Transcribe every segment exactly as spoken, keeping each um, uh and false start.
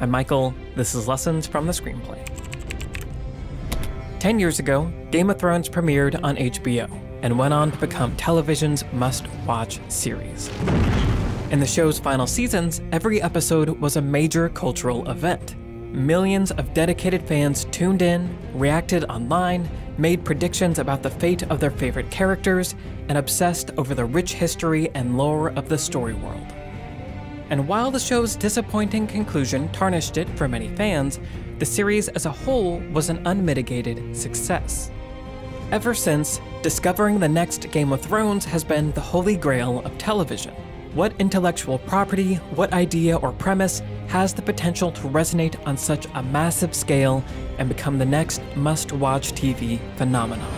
I'm Michael, this is Lessons from the Screenplay. Ten years ago, Game of Thrones premiered on H B O and went on to become television's must-watch series. In the show's final seasons, every episode was a major cultural event. Millions of dedicated fans tuned in, reacted online, made predictions about the fate of their favorite characters, and obsessed over the rich history and lore of the story world. And while the show's disappointing conclusion tarnished it for many fans, the series as a whole was an unmitigated success. Ever since, discovering the next Game of Thrones has been the holy grail of television. What intellectual property, what idea or premise has the potential to resonate on such a massive scale and become the next must-watch T V phenomenon?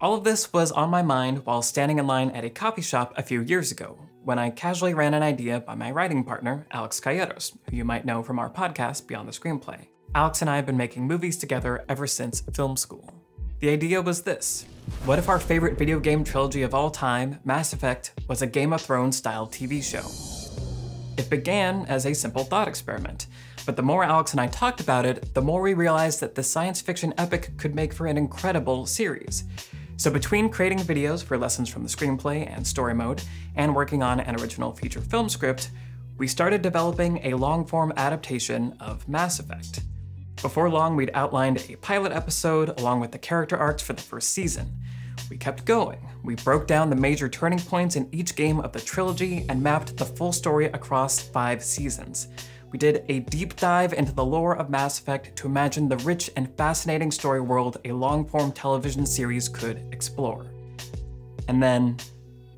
All of this was on my mind while standing in line at a coffee shop a few years ago, when I casually ran an idea by my writing partner, Alex Calleros, who you might know from our podcast, Beyond the Screenplay. Alex and I have been making movies together ever since film school. The idea was this. What if our favorite video game trilogy of all time, Mass Effect, was a Game of Thrones-style T V show? It began as a simple thought experiment, but the more Alex and I talked about it, the more we realized that the science fiction epic could make for an incredible series. So between creating videos for Lessons from the Screenplay and Story Mode, and working on an original feature film script, we started developing a long-form adaptation of Mass Effect. Before long, we'd outlined a pilot episode along with the character arcs for the first season. We kept going. We broke down the major turning points in each game of the trilogy and mapped the full story across five seasons. We did a deep dive into the lore of Mass Effect to imagine the rich and fascinating story world a long-form television series could explore. And then,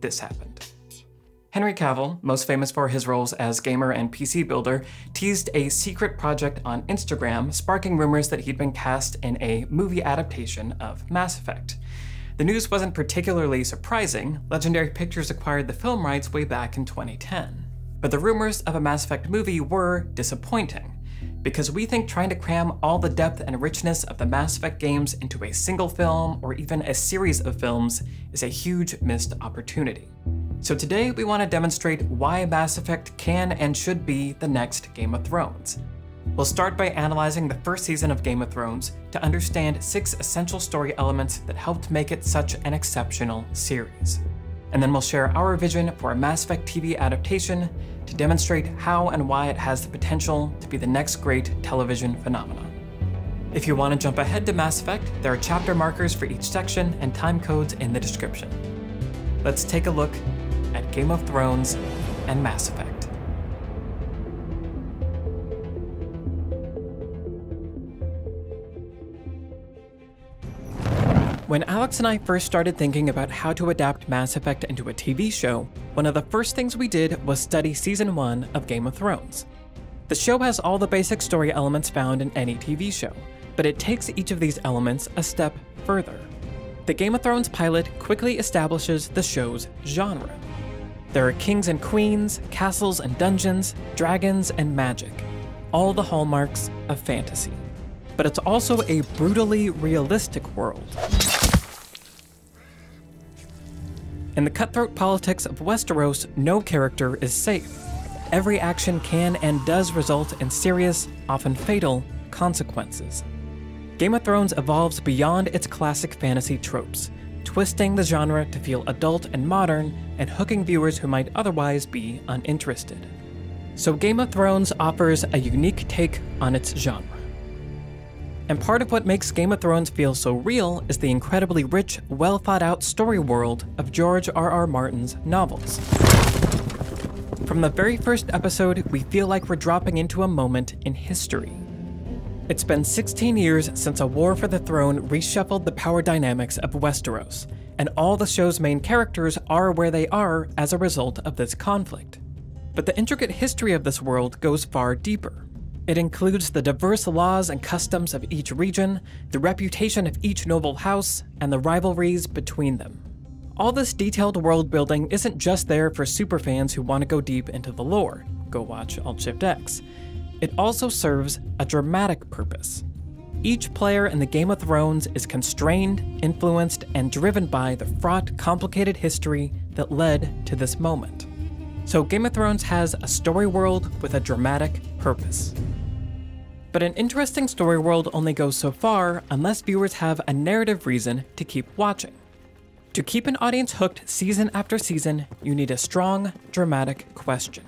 this happened. Henry Cavill, most famous for his roles as gamer and P C builder, teased a secret project on Instagram, sparking rumors that he'd been cast in a movie adaptation of Mass Effect. The news wasn't particularly surprising. Legendary Pictures acquired the film rights way back in twenty ten. But the rumors of a Mass Effect movie were disappointing, because we think trying to cram all the depth and richness of the Mass Effect games into a single film or even a series of films is a huge missed opportunity. So today we want to demonstrate why Mass Effect can and should be the next Game of Thrones. We'll start by analyzing the first season of Game of Thrones to understand six essential story elements that helped make it such an exceptional series. And then we'll share our vision for a Mass Effect T V adaptation to demonstrate how and why it has the potential to be the next great television phenomenon. If you want to jump ahead to Mass Effect, there are chapter markers for each section and time codes in the description. Let's take a look at Game of Thrones and Mass Effect. When Alex and I first started thinking about how to adapt Mass Effect into a T V show, one of the first things we did was study season one of Game of Thrones. The show has all the basic story elements found in any T V show, but it takes each of these elements a step further. The Game of Thrones pilot quickly establishes the show's genre. There are kings and queens, castles and dungeons, dragons and magic, all the hallmarks of fantasy. But it's also a brutally realistic world. In the cutthroat politics of Westeros, no character is safe. Every action can and does result in serious, often fatal, consequences. Game of Thrones evolves beyond its classic fantasy tropes, twisting the genre to feel adult and modern, and hooking viewers who might otherwise be uninterested. So Game of Thrones offers a unique take on its genre. And part of what makes Game of Thrones feel so real is the incredibly rich, well-thought-out story world of George R R Martin's novels. From the very first episode, we feel like we're dropping into a moment in history. It's been sixteen years since a war for the throne reshuffled the power dynamics of Westeros, and all the show's main characters are where they are as a result of this conflict. But the intricate history of this world goes far deeper. It includes the diverse laws and customs of each region, the reputation of each noble house, and the rivalries between them. All this detailed world building isn't just there for superfans who want to go deep into the lore. Go watch Alt Shift X. It also serves a dramatic purpose. Each player in the Game of Thrones is constrained, influenced, and driven by the fraught, complicated history that led to this moment. So Game of Thrones has a story world with a dramatic purpose. But an interesting story world only goes so far unless viewers have a narrative reason to keep watching. To keep an audience hooked season after season, you need a strong, dramatic question.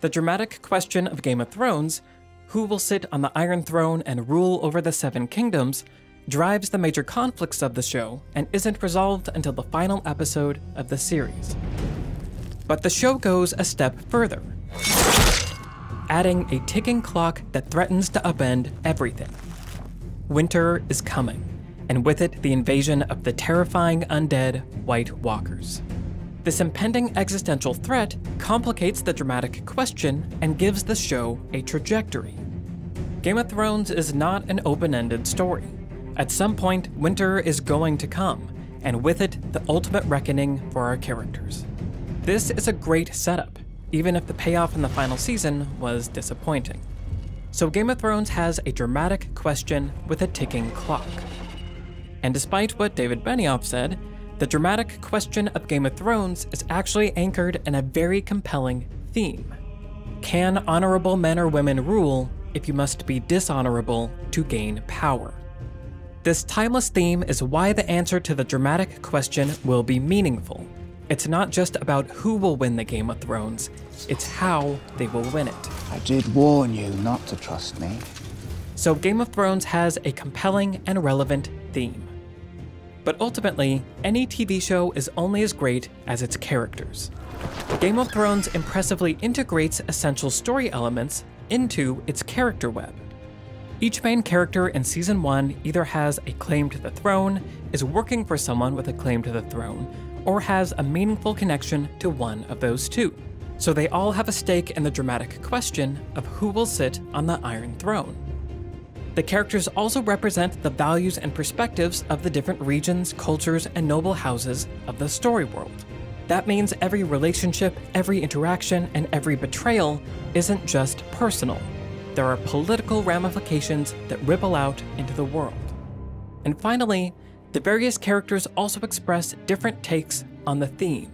The dramatic question of Game of Thrones, who will sit on the Iron Throne and rule over the Seven Kingdoms, drives the major conflicts of the show and isn't resolved until the final episode of the series. But the show goes a step further, adding a ticking clock that threatens to upend everything. Winter is coming, and with it the invasion of the terrifying undead White Walkers. This impending existential threat complicates the dramatic question and gives the show a trajectory. Game of Thrones is not an open-ended story. At some point, winter is going to come, and with it, the ultimate reckoning for our characters. This is a great setup, even if the payoff in the final season was disappointing. So Game of Thrones has a dramatic question with a ticking clock. And despite what David Benioff said, the dramatic question of Game of Thrones is actually anchored in a very compelling theme. Can honorable men or women rule if you must be dishonorable to gain power? This timeless theme is why the answer to the dramatic question will be meaningful. It's not just about who will win the Game of Thrones, it's how they will win it. I did warn you not to trust me. So Game of Thrones has a compelling and relevant theme. But ultimately, any T V show is only as great as its characters. Game of Thrones impressively integrates essential story elements into its character web. Each main character in season one either has a claim to the throne, is working for someone with a claim to the throne, or has a meaningful connection to one of those two. So they all have a stake in the dramatic question of who will sit on the Iron Throne. The characters also represent the values and perspectives of the different regions, cultures, and noble houses of the story world. That means every relationship, every interaction, and every betrayal isn't just personal. There are political ramifications that ripple out into the world. And finally, the various characters also express different takes on the theme.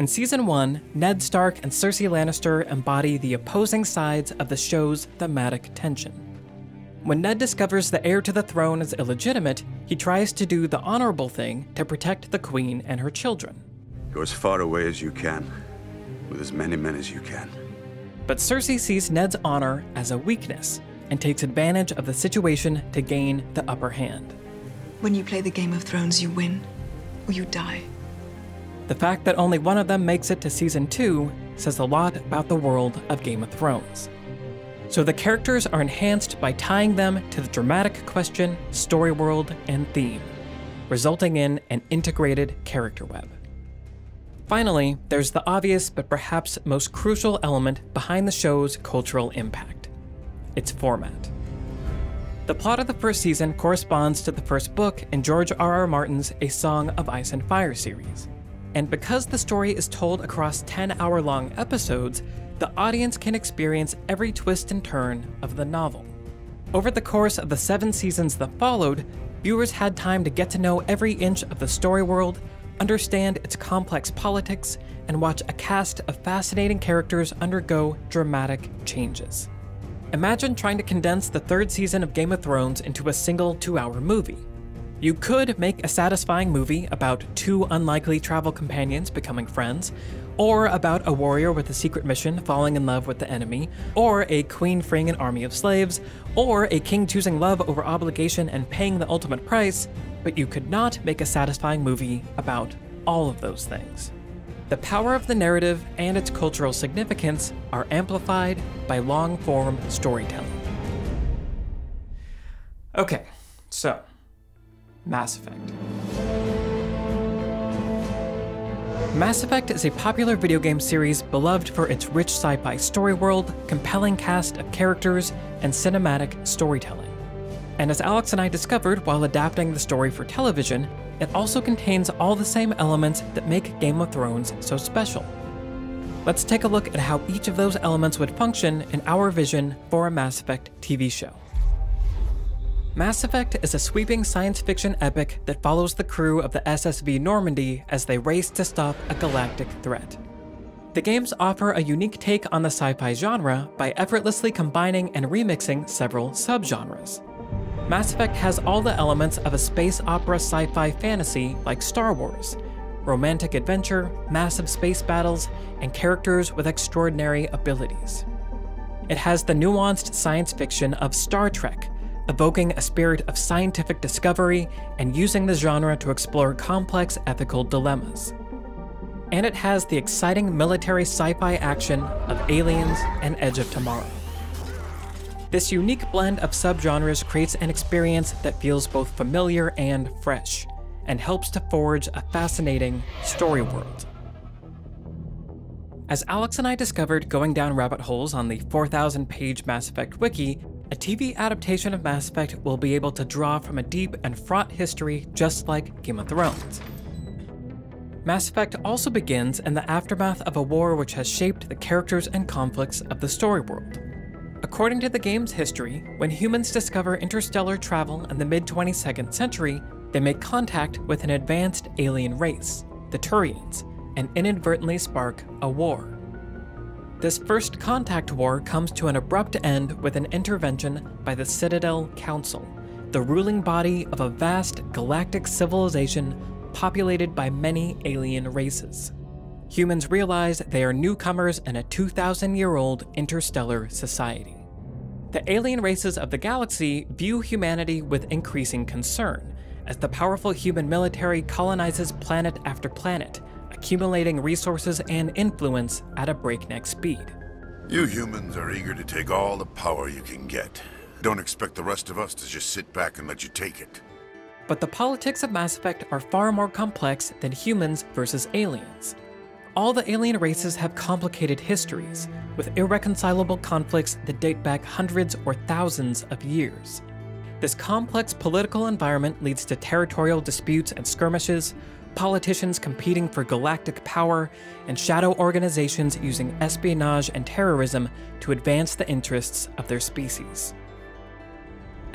In season one, Ned Stark and Cersei Lannister embody the opposing sides of the show's thematic tension. When Ned discovers the heir to the throne is illegitimate, he tries to do the honorable thing to protect the queen and her children. Go as far away as you can, with as many men as you can. But Cersei sees Ned's honor as a weakness and takes advantage of the situation to gain the upper hand. When you play the Game of Thrones, you win or you die. The fact that only one of them makes it to season two says a lot about the world of Game of Thrones. So the characters are enhanced by tying them to the dramatic question, story world, and theme, resulting in an integrated character web. Finally, there's the obvious but perhaps most crucial element behind the show's cultural impact: its format. The plot of the first season corresponds to the first book in George R R. Martin's A Song of Ice and Fire series. And because the story is told across ten hour long episodes, the audience can experience every twist and turn of the novel. Over the course of the seven seasons that followed, viewers had time to get to know every inch of the story world, understand its complex politics, and watch a cast of fascinating characters undergo dramatic changes. Imagine trying to condense the third season of Game of Thrones into a single two hour movie. You could make a satisfying movie about two unlikely travel companions becoming friends, or about a warrior with a secret mission falling in love with the enemy, or a queen freeing an army of slaves, or a king choosing love over obligation and paying the ultimate price, but you could not make a satisfying movie about all of those things. The power of the narrative and its cultural significance are amplified by long-form storytelling. Okay, so, Mass Effect. Mass Effect is a popular video game series beloved for its rich sci-fi story world, compelling cast of characters, and cinematic storytelling. And as Alex and I discovered while adapting the story for television, it also contains all the same elements that make Game of Thrones so special. Let's take a look at how each of those elements would function in our vision for a Mass Effect T V show. Mass Effect is a sweeping science fiction epic that follows the crew of the S S V Normandy as they race to stop a galactic threat. The games offer a unique take on the sci-fi genre by effortlessly combining and remixing several subgenres. Mass Effect has all the elements of a space opera sci-fi fantasy like Star Wars: romantic adventure, massive space battles, and characters with extraordinary abilities. It has the nuanced science fiction of Star Trek, evoking a spirit of scientific discovery and using the genre to explore complex ethical dilemmas. And it has the exciting military sci-fi action of Aliens and Edge of Tomorrow. This unique blend of subgenres creates an experience that feels both familiar and fresh, and helps to forge a fascinating story world. As Alex and I discovered going down rabbit holes on the four thousand page Mass Effect wiki, a T V adaptation of Mass Effect will be able to draw from a deep and fraught history just like Game of Thrones. Mass Effect also begins in the aftermath of a war which has shaped the characters and conflicts of the story world. According to the game's history, when humans discover interstellar travel in the mid twenty-second century, they make contact with an advanced alien race, the Turians, and inadvertently spark a war. This first contact war comes to an abrupt end with an intervention by the Citadel Council, the ruling body of a vast galactic civilization populated by many alien races. Humans realize they are newcomers in a two thousand year old interstellar society. The alien races of the galaxy view humanity with increasing concern, as the powerful human military colonizes planet after planet, accumulating resources and influence at a breakneck speed. You humans are eager to take all the power you can get. Don't expect the rest of us to just sit back and let you take it. But the politics of Mass Effect are far more complex than humans versus aliens. All the alien races have complicated histories, with irreconcilable conflicts that date back hundreds or thousands of years. This complex political environment leads to territorial disputes and skirmishes, politicians competing for galactic power, and shadow organizations using espionage and terrorism to advance the interests of their species.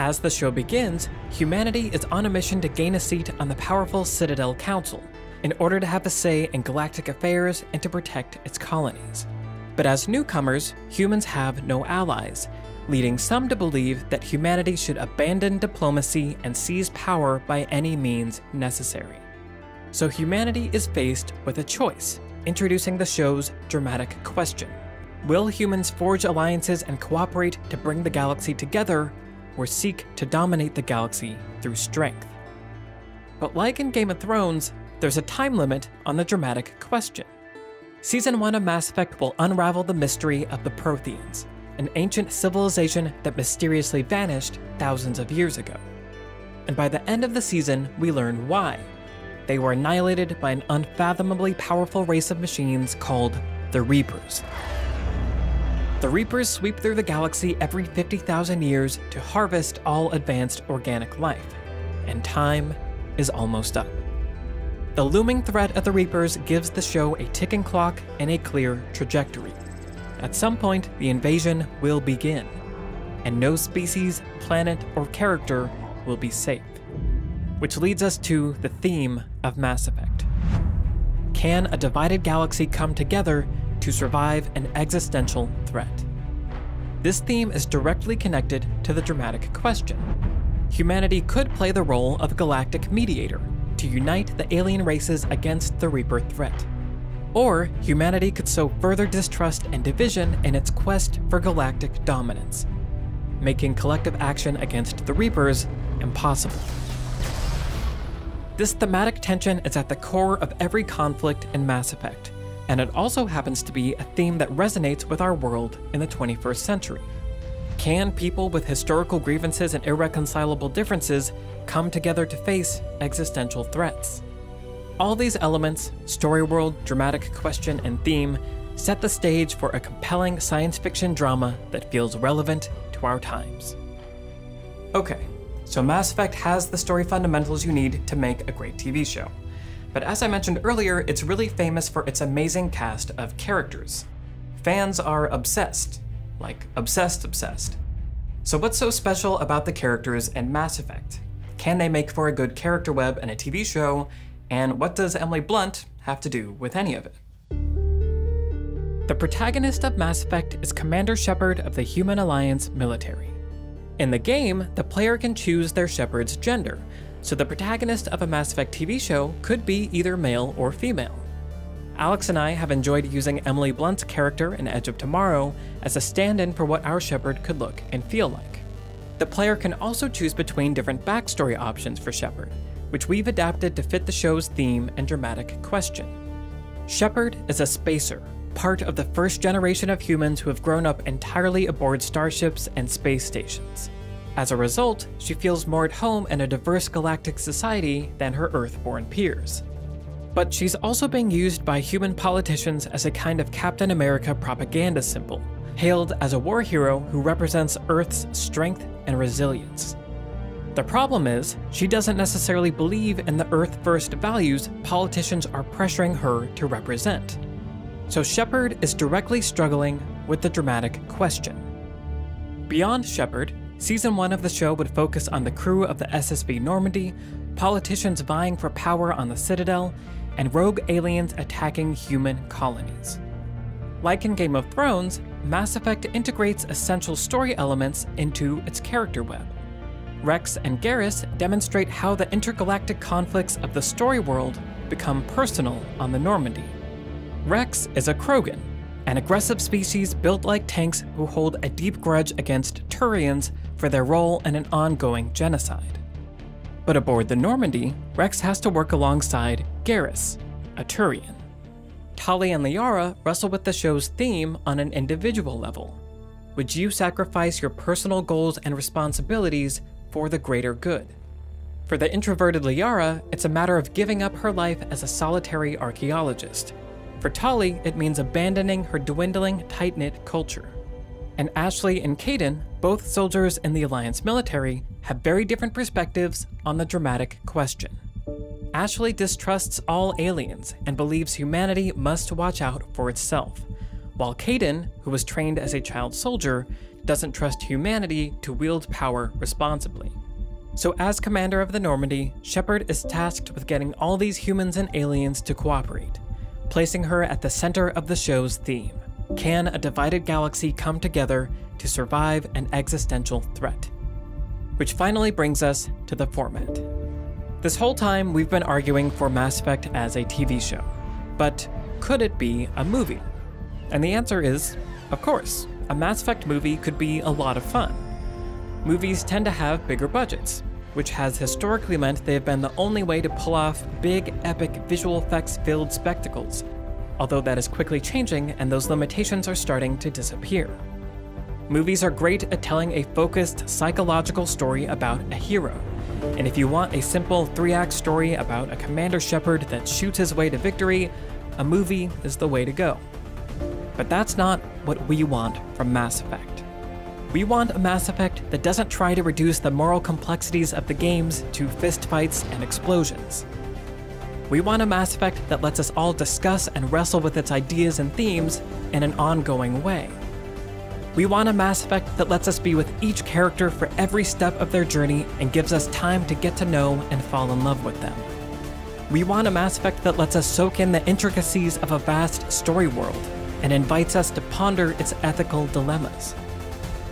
As the show begins, humanity is on a mission to gain a seat on the powerful Citadel Council, in order to have a say in galactic affairs and to protect its colonies. But as newcomers, humans have no allies, leading some to believe that humanity should abandon diplomacy and seize power by any means necessary. So humanity is faced with a choice, introducing the show's dramatic question: will humans forge alliances and cooperate to bring the galaxy together, or seek to dominate the galaxy through strength? But like in Game of Thrones, there's a time limit on the dramatic question. Season one of Mass Effect will unravel the mystery of the Protheans, an ancient civilization that mysteriously vanished thousands of years ago. And by the end of the season, we learn why. They were annihilated by an unfathomably powerful race of machines called the Reapers. The Reapers sweep through the galaxy every fifty thousand years to harvest all advanced organic life, and time is almost up. The looming threat of the Reapers gives the show a ticking clock and a clear trajectory. At some point, the invasion will begin, and no species, planet, or character will be safe. Which leads us to the theme of Mass Effect. Can a divided galaxy come together to survive an existential threat? This theme is directly connected to the dramatic question. Humanity could play the role of a galactic mediator to unite the alien races against the Reaper threat. Or humanity could sow further distrust and division in its quest for galactic dominance, making collective action against the Reapers impossible. This thematic tension is at the core of every conflict in Mass Effect, and it also happens to be a theme that resonates with our world in the twenty-first century. Can people with historical grievances and irreconcilable differences come together to face existential threats? All these elements, story world, dramatic question, and theme, set the stage for a compelling science fiction drama that feels relevant to our times. Okay, so Mass Effect has the story fundamentals you need to make a great T V show. But as I mentioned earlier, it's really famous for its amazing cast of characters. Fans are obsessed, like obsessed obsessed. So what's so special about the characters in Mass Effect? Can they make for a good character web in a T V show? And what does Emily Blunt have to do with any of it? The protagonist of Mass Effect is Commander Shepard of the Human Alliance military. In the game, the player can choose their Shepard's gender, so the protagonist of a Mass Effect T V show could be either male or female. Alex and I have enjoyed using Emily Blunt's character in Edge of Tomorrow as a stand-in for what our Shepard could look and feel like. The player can also choose between different backstory options for Shepard, which we've adapted to fit the show's theme and dramatic question. Shepard is a spacer, part of the first generation of humans who have grown up entirely aboard starships and space stations. As a result, she feels more at home in a diverse galactic society than her Earth-born peers. But she's also being used by human politicians as a kind of Captain America propaganda symbol, hailed as a war hero who represents Earth's strength and resilience. The problem is, she doesn't necessarily believe in the Earth-first values politicians are pressuring her to represent. So Shepard is directly struggling with the dramatic question. Beyond Shepard, Season one of the show would focus on the crew of the S S V Normandy, politicians vying for power on the Citadel, and rogue aliens attacking human colonies. Like in Game of Thrones, Mass Effect integrates essential story elements into its character web. Rex and Garrus demonstrate how the intergalactic conflicts of the story world become personal on the Normandy. Rex is a Krogan, an aggressive species built like tanks who hold a deep grudge against Turians for their role in an ongoing genocide. But aboard the Normandy, Rex has to work alongside Garrus, a Turian. Tali and Liara wrestle with the show's theme on an individual level. Would you sacrifice your personal goals and responsibilities for the greater good? For the introverted Liara, it's a matter of giving up her life as a solitary archaeologist. For Tali, it means abandoning her dwindling, tight-knit culture. And Ashley and Kaden, both soldiers in the Alliance military, have very different perspectives on the dramatic question. Ashley distrusts all aliens and believes humanity must watch out for itself, while Kaden, who was trained as a child soldier, doesn't trust humanity to wield power responsibly. So as commander of the Normandy, Shepard is tasked with getting all these humans and aliens to cooperate, placing her at the center of the show's theme. Can a divided galaxy come together to survive an existential threat? Which finally brings us to the format. This whole time, we've been arguing for Mass Effect as a T V show, but could it be a movie? And the answer is, of course. A Mass Effect movie could be a lot of fun. Movies tend to have bigger budgets, which has historically meant they've been the only way to pull off big, epic, visual effects-filled spectacles, although that is quickly changing and those limitations are starting to disappear. Movies are great at telling a focused, psychological story about a hero, and if you want a simple three-act story about a Commander Shepard that shoots his way to victory, a movie is the way to go. But that's not what we want from Mass Effect. We want a Mass Effect that doesn't try to reduce the moral complexities of the games to fistfights and explosions. We want a Mass Effect that lets us all discuss and wrestle with its ideas and themes in an ongoing way. We want a Mass Effect that lets us be with each character for every step of their journey and gives us time to get to know and fall in love with them. We want a Mass Effect that lets us soak in the intricacies of a vast story world and invites us to ponder its ethical dilemmas.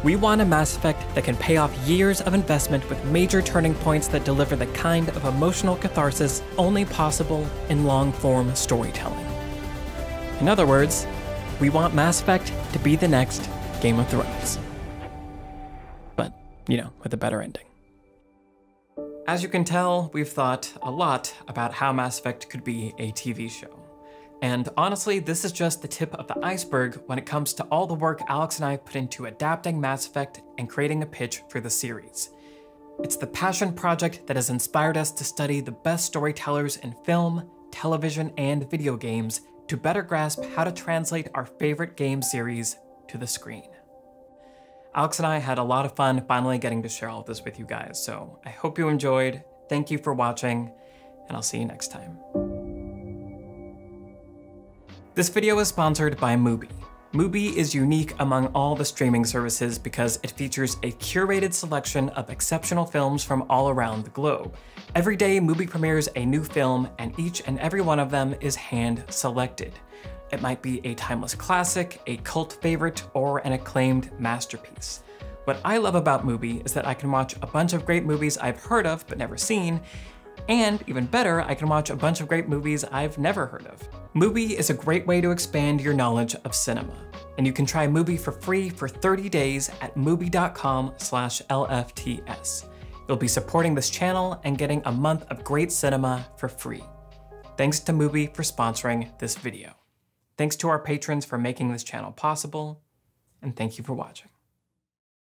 We want a Mass Effect that can pay off years of investment with major turning points that deliver the kind of emotional catharsis only possible in long-form storytelling. In other words, we want Mass Effect to be the next Game of Thrones. But, you know, with a better ending. As you can tell, we've thought a lot about how Mass Effect could be a T V show. And honestly, this is just the tip of the iceberg when it comes to all the work Alex and I put into adapting Mass Effect and creating a pitch for the series. It's the passion project that has inspired us to study the best storytellers in film, television, and video games to better grasp how to translate our favorite game series to the screen. Alex and I had a lot of fun finally getting to share all of this with you guys, so I hope you enjoyed. Thank you for watching, and I'll see you next time. This video is sponsored by MUBI. MUBI is unique among all the streaming services because it features a curated selection of exceptional films from all around the globe. Every day, MUBI premieres a new film, and each and every one of them is hand-selected. It might be a timeless classic, a cult favorite, or an acclaimed masterpiece. What I love about MUBI is that I can watch a bunch of great movies I've heard of but never seen, and even better, I can watch a bunch of great movies I've never heard of. MUBI is a great way to expand your knowledge of cinema, and you can try MUBI for free for thirty days at mubi dot com slash L F T S. You'll be supporting this channel and getting a month of great cinema for free. Thanks to MUBI for sponsoring this video. Thanks to our patrons for making this channel possible, and thank you for watching.